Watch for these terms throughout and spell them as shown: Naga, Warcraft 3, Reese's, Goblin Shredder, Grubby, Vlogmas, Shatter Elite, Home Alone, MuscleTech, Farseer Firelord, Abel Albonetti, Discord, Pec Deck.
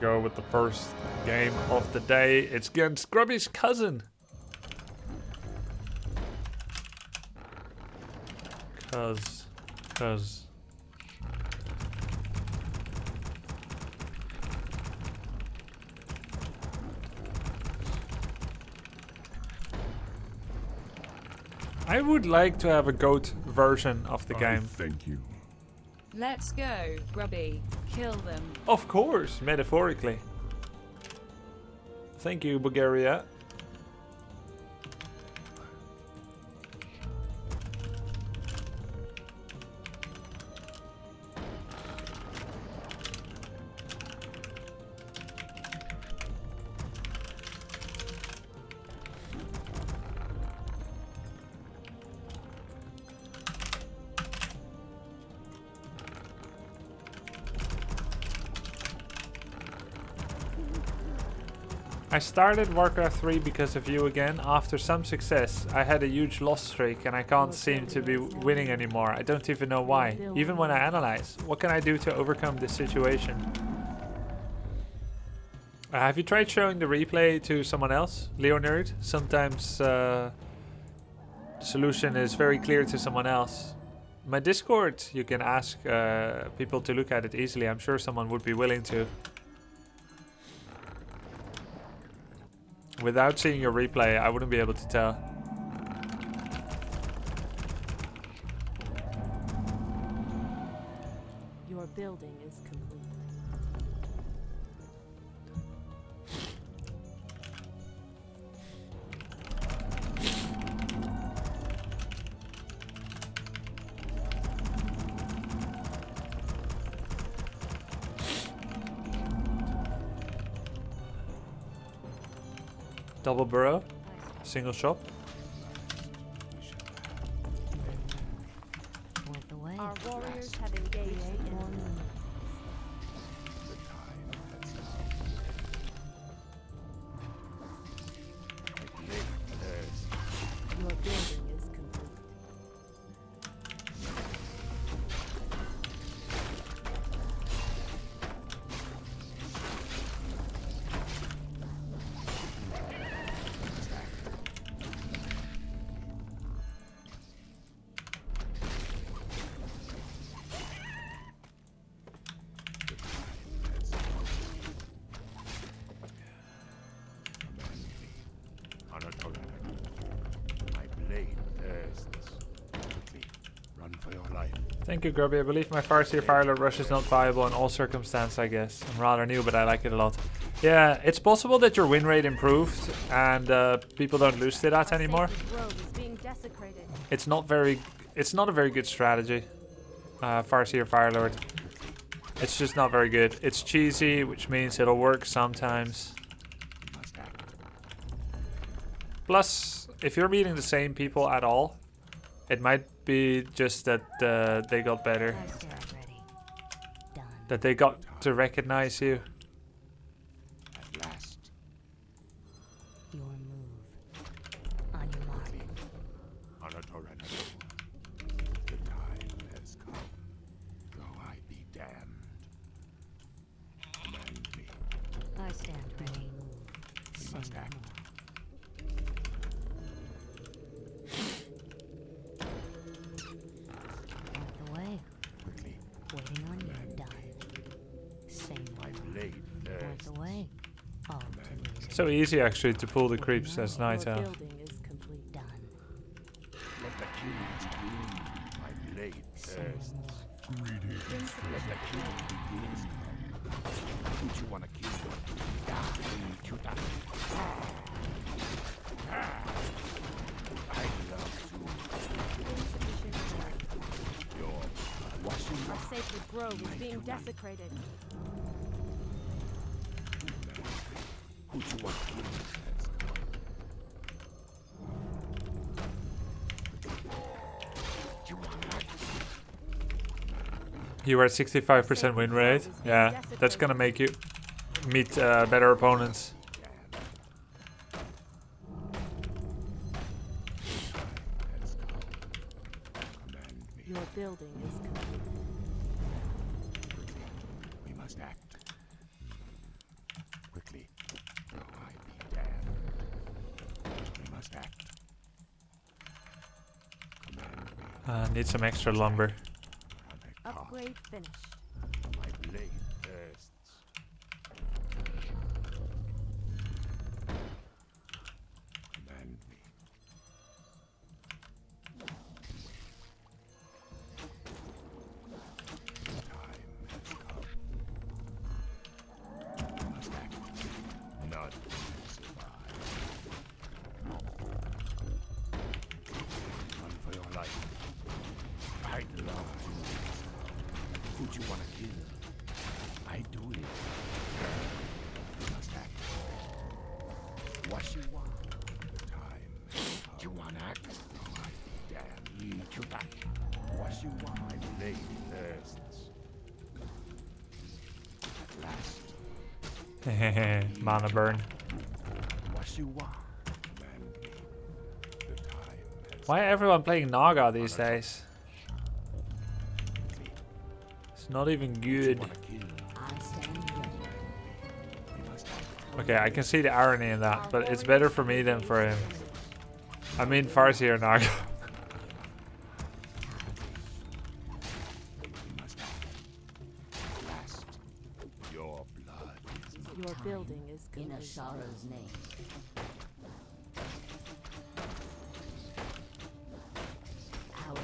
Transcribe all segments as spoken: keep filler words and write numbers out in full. go with the first game of the day. It's against Grubby's cousin. Cuz, cuz. I would like to have a goat version of the oh, game. Thank you. Let's go, Grubby. Kill them. Of course, metaphorically. Thank you, Bulgaria. I started Warcraft three because of you again. After some success, I had a huge loss streak and I can't seem to be winning anymore. I don't even know why. Even when I analyze, what can I do to overcome this situation? Uh, have you tried showing the replay to someone else? Leonard? Sometimes uh, the solution is very clear to someone else. My Discord, you can ask uh, people to look at it easily. I'm sure someone would be willing to. Without seeing your replay, I wouldn't be able to tell. Your building is complete. Double burrow, single shop. Our warriors have engaged. Your building is thank you, Grubby. I believe my Farseer Firelord rush is not viable in all circumstances, I guess. I'm rather new, but I like it a lot. Yeah, it's possible that your win rate improved and uh, people don't lose to that anymore. It's not very, it's not a very good strategy, uh, Farseer Firelord. It's just not very good. It's cheesy, which means it'll work sometimes. Plus, if you're meeting the same people at all, it might be just that uh, they got better. That they got to recognize you. At last. Your move. On your mark. On a torrent. The time has come. Though I be damned. Command me. I stand ready. You must act. So easy actually to pull the creeps as night out. Our sacred grove is being desecrated. You are at sixty-five percent win rate. Yeah, that's gonna make you meet uh, better opponents. Your building is complete. We must act. Uh, need some extra lumber. Upgrade finished. My blade bursts. Command me. Time has come. Must act. None will survive. Run for your life. Fight love. Who'd you want to kill? I do it. You must act. What you want? Time. You want act? Oh, I damn you to back. What you want? My blade thirsts. At last. Mana burn. What you want? The time. Why everyone playing Naga these days? Not even good. Okay, I can see the irony in that, but it's better for me than for him. I mean, Farseer Naga. Your blood. Your building is in a sorrow's name. Our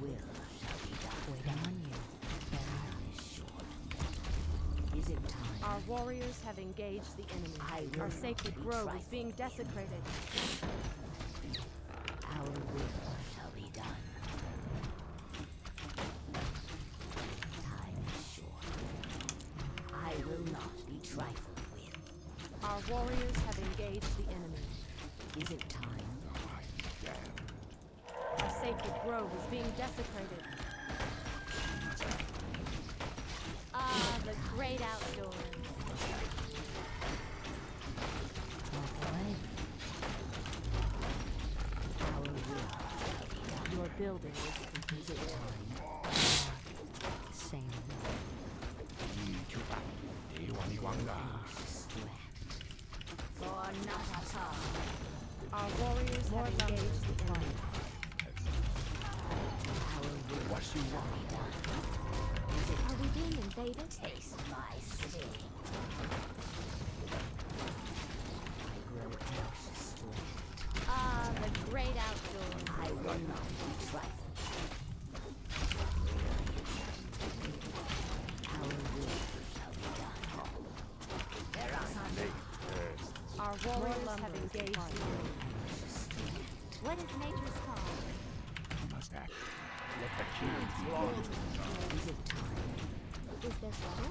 will. Our warriors have engaged the enemy. Our sacred grove is being desecrated. Our will shall be done. Time is short. I will not be trifled with. Our warriors have engaged the enemy. Is it time? Our sacred grove is being desecrated. Ah, the great outdoors. Your building is completed. Same. For not at all. Our warriors have engaged the enemy. What you want? Are we being invaded? Taste my sting. I grow anxious to it. Ah, the great outdoors. I will not be trifled. Our will shall be done. There are some. Our warriors have engaged. What is nature's call? You must act. Let the king roll. Is it time? Is there trouble?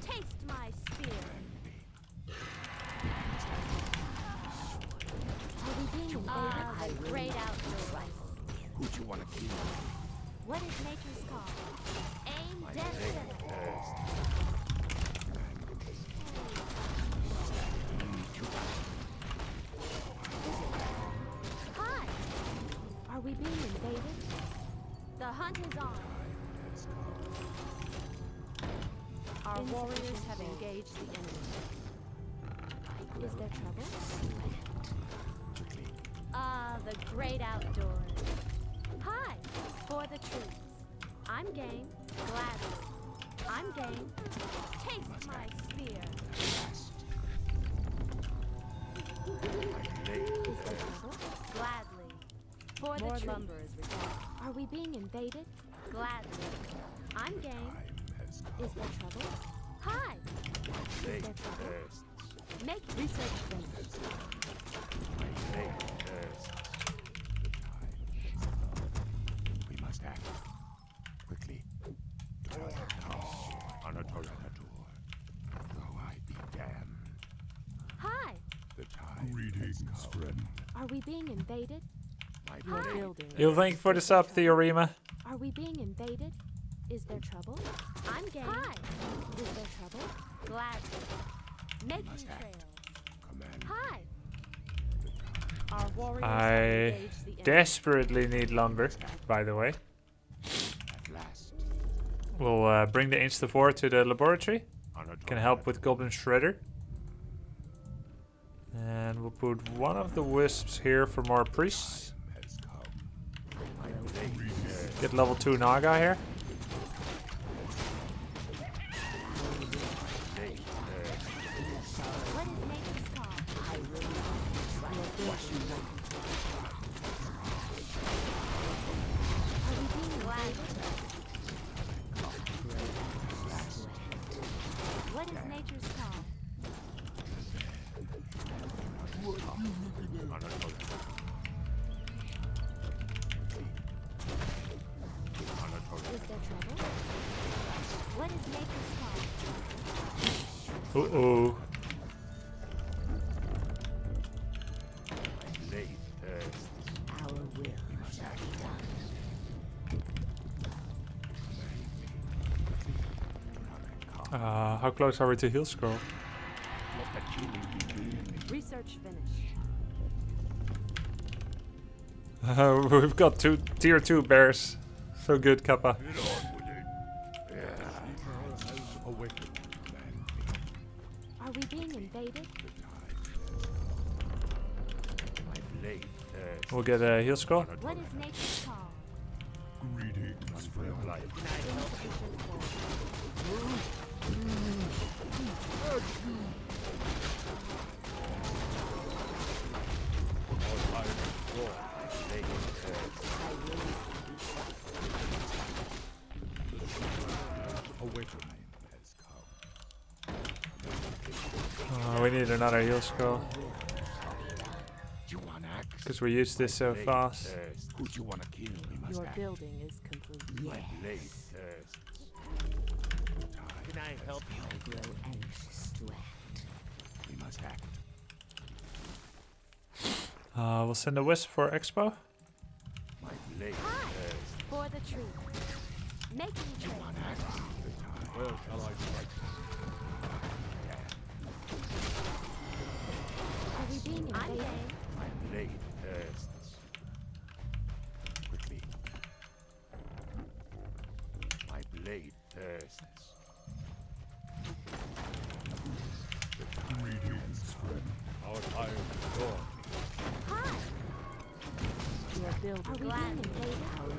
Taste my spear. Ah, uh, the great outdoors. Who'd you want to kill? What is nature's call? Aim dead. Hi. Are we being invaded? The hunt is on. Our warriors have engaged the enemy. Is there trouble? Ah, the great outdoors. Hi, for the troops. I'm game, gladly. I'm game. Taste my spear. Is there trouble? Gladly. For the troops. More lumber is required. Are we being invaded? Gladly. I'm game. Is there trouble? Hi! Is there trouble? Make research things. We must act. Quickly. Oh, I be damned. Hi! The time. Greetings, friend. Are we being invaded? You'll thank for the sub, Theorema. Are we being invaded? Is there trouble? I'm game. Hi. Is there trouble? Gladly. Making trails. Hi. Our warriors I... engage the desperately need lumber, by the way. We'll uh, bring the Insta four to the laboratory. Can help with Goblin Shredder. And we'll put one of the wisps here for more priests. Get level two Naga here. Uh-oh. Uh, how close are we to heal scroll? Research finished. We've got two tier two bears. So good, Kappa. We'll get a heal scroll. What is nature's call? Greetings for your life. Oh, we need another heal scroll. Because we used this so fast. Your building is complete. Yes. Can I help you? I grow anxious to act. We must act. Uh, we'll send a wisp for Expo. My blade for the tree. Making tree. Well, I like Are we being invaded? My blade. With me. My blade thirsts. Our iron door. Hi. You are building. Glad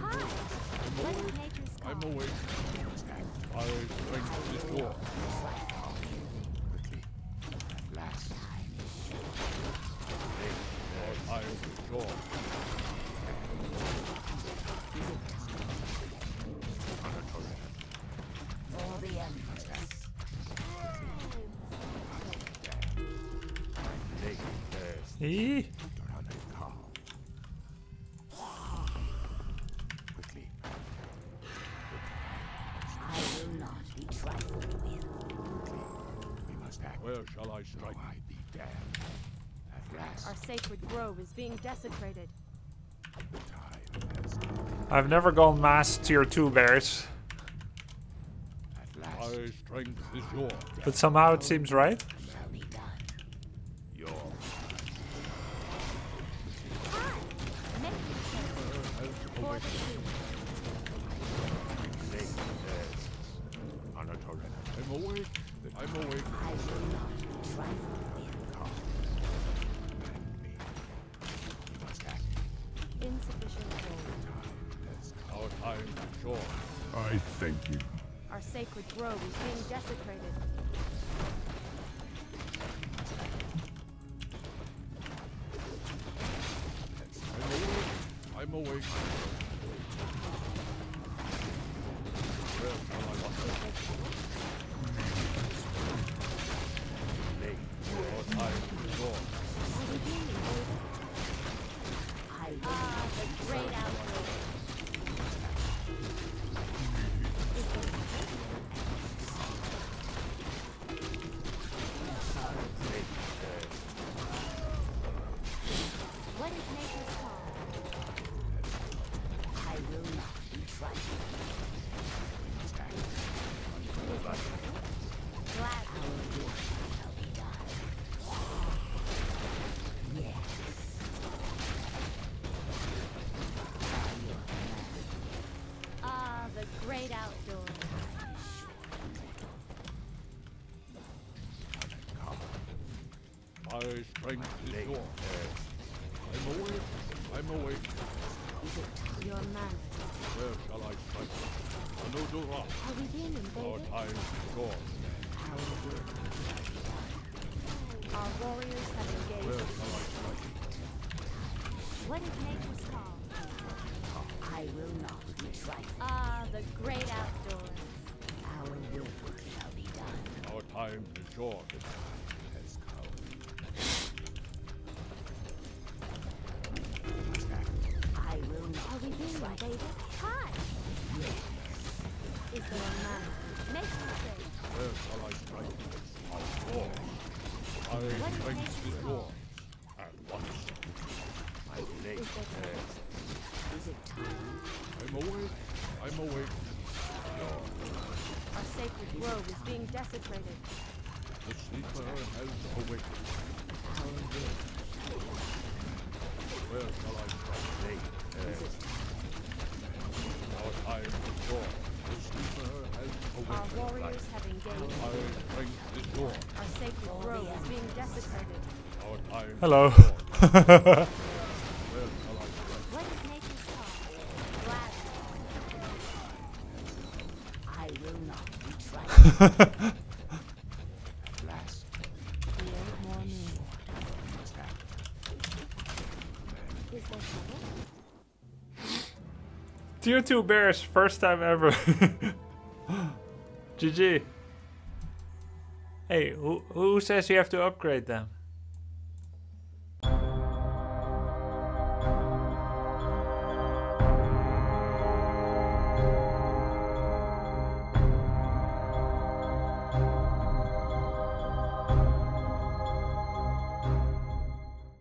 Hi. I'm awake. I bring this door. Last time. Our iron door. All the emphasis. Eee. Where shall I strike? I be damned. At last. Our sacred grove is being desecrated. I've never gone mass tier two bears. At last. My strength is yours. But somehow it seems right. I thank you. Our sacred grove is being desecrated. I'm awake. I'm awake. My strength is gone. I'm awake. I'm awake. Your man. Where shall I strike? Anodora. Are we human, baby? Our time is gone. How good. Our warriors have engaged. Where shall I strike? What is nature's call? Oh, I will not be trifled. Ah, the great outdoors. Our will shall be done. Our time is gone. Baby. Hi! Is there a man? Make me say. Where shall I strike? I'll fall. I strike the door. And watch. I lay there. Is it time? I'm awake. I'm awake. No. Our sacred grove is being desecrated. The sleeper has awakened. Our will. Where shall I strike? Lay there. Our time is gone. The sleeper has awakened. Our warriors have engaged. Our strength is gone. Our sacred grove is being desecrated. Our time. Hello. What is nature's call? Glad. I will not be tried. Last. Dear morning. Is there trouble? tier two bears, first time ever. G G. Hey, who, who says you have to upgrade them?